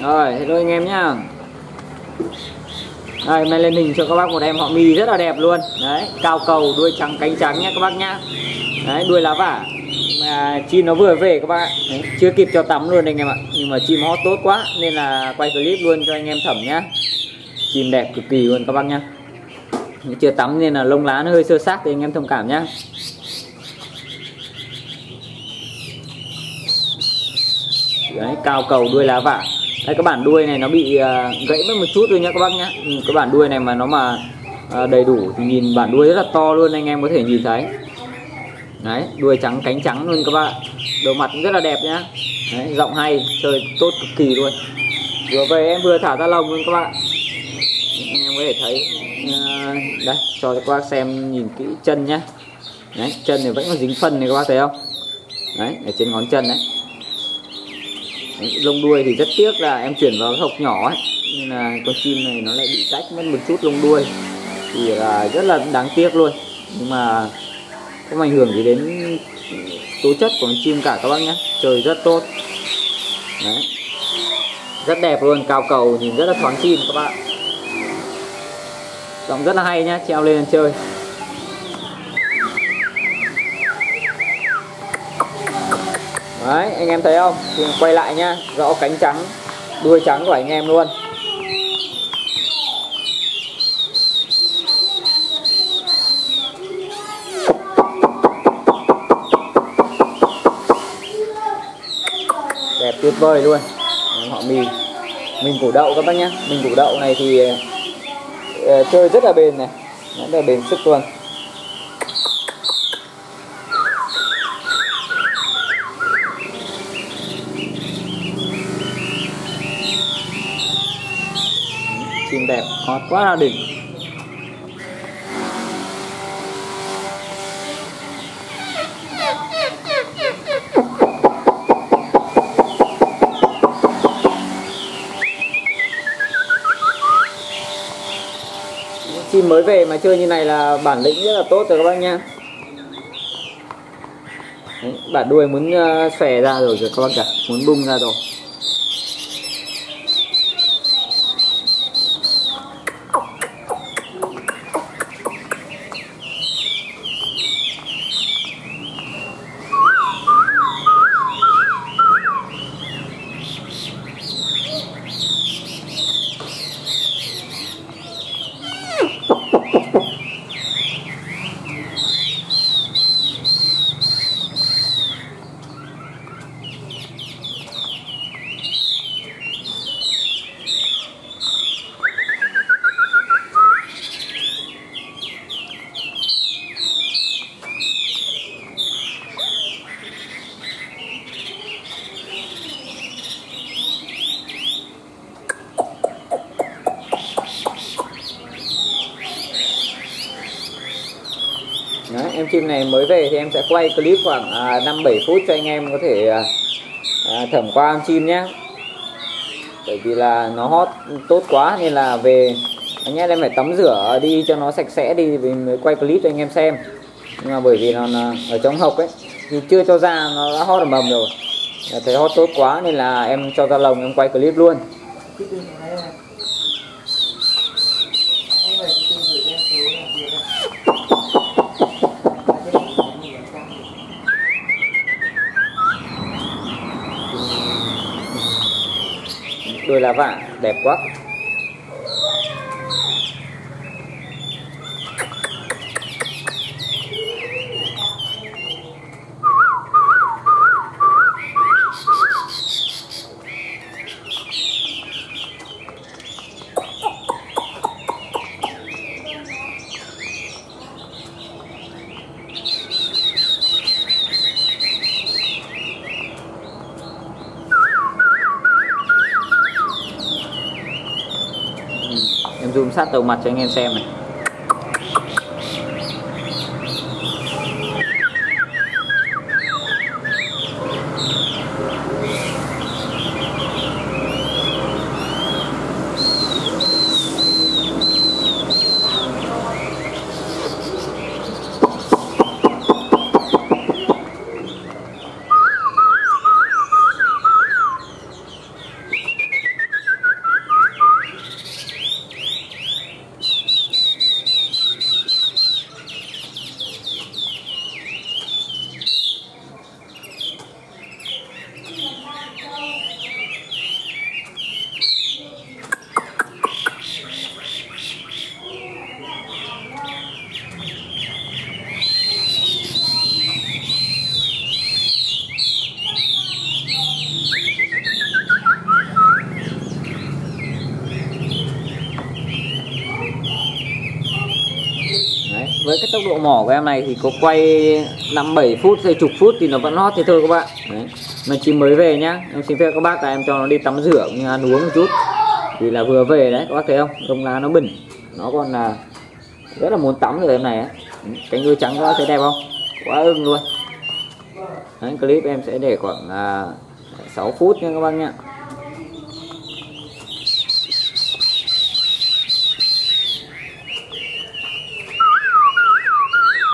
Rồi, hello anh em nhá. Đây, mình lên hình cho các bác một em họ mì rất là đẹp luôn. Đấy, cao cầu, đuôi trắng cánh trắng nhá các bác nhá. Đấy, đuôi lá vả. Mà chim nó vừa về các bác ạ. Đấy, chưa kịp cho tắm luôn anh em ạ. Nhưng mà chim hot tốt quá nên là quay clip luôn cho anh em thẩm nhá. Chim đẹp cực kỳ luôn các bác nhá. Chưa tắm nên là lông lá nó hơi sơ xác thì anh em thông cảm nhá. Đấy, cao cầu đuôi lá vả. Đây, các bản đuôi này nó bị gãy mất một chút thôi nhá các bác nhá. Cái bản đuôi này mà nó mà đầy đủ thì nhìn bản đuôi rất là to luôn, anh em có thể nhìn thấy. Đấy, đuôi trắng cánh trắng luôn các bác. Đầu mặt cũng rất là đẹp nhá. Đấy, giọng hay, chơi tốt cực kỳ luôn. Vừa về em vừa thả ra lồng luôn các bác. Anh em có thể thấy đây, cho các bác xem nhìn kỹ chân nhá. Đấy, chân thì vẫn còn dính phân này các bác thấy không? Đấy, ở trên ngón chân đấy. Lông đuôi thì rất tiếc là em chuyển vào hộc nhỏ ấy, nên là con chim này nó lại bị tách mất một chút lông đuôi thì là rất là đáng tiếc luôn, nhưng mà không ảnh hưởng gì đến tố chất của con chim cả các bác nhé. Trời rất tốt. Đấy, rất đẹp luôn, cao cầu nhìn rất là thoáng chim các bạn, giọng rất là hay nhá, treo lên chơi. Đấy, anh em thấy không? Thì quay lại nhá, rõ cánh trắng, đuôi trắng của anh em luôn. Đẹp tuyệt vời luôn. Họ mì, mình củ đậu các bác nhá. Mình củ đậu này thì chơi rất là bền này, rất là bền sức luôn. Chim đẹp, hot quá là đỉnh. Chim mới về mà chơi như này là bản lĩnh rất là tốt rồi các bác nha. Đấy, bản đuôi muốn xòe ra rồi các bác cả, muốn bung ra rồi. Đấy, em chim này mới về thì em sẽ quay clip khoảng 5-7 phút cho anh em có thể thẩm qua chim nhé. Bởi vì là nó hot tốt quá nên là về anh em phải tắm rửa đi cho nó sạch sẽ đi vì mới quay clip cho anh em xem. Nhưng mà bởi vì nó ở trong hộc ấy thì chưa cho ra, nó đã hot ở mầm rồi, thấy hot tốt quá nên là em cho ra lồng em quay clip luôn. Đuôi lá vả đẹp quá. Em zoom sát đầu mặt cho anh em xem này. Với cái tốc độ mỏ của em này thì có quay 57 phút hay chục phút thì nó vẫn hot thế thôi các bạn. Đấy, mà chỉ mới về nhá, em xin phép các bác là em cho nó đi tắm rửa cũng như ăn uống một chút, vì là vừa về đấy các bác thấy không, lông lá nó bẩn, nó còn là rất là muốn tắm rồi em này ấy. Cánh đuôi trắng các bác thấy đẹp không, quá ưng luôn đấy. Clip em sẽ để khoảng 6 phút nha các bác nhá.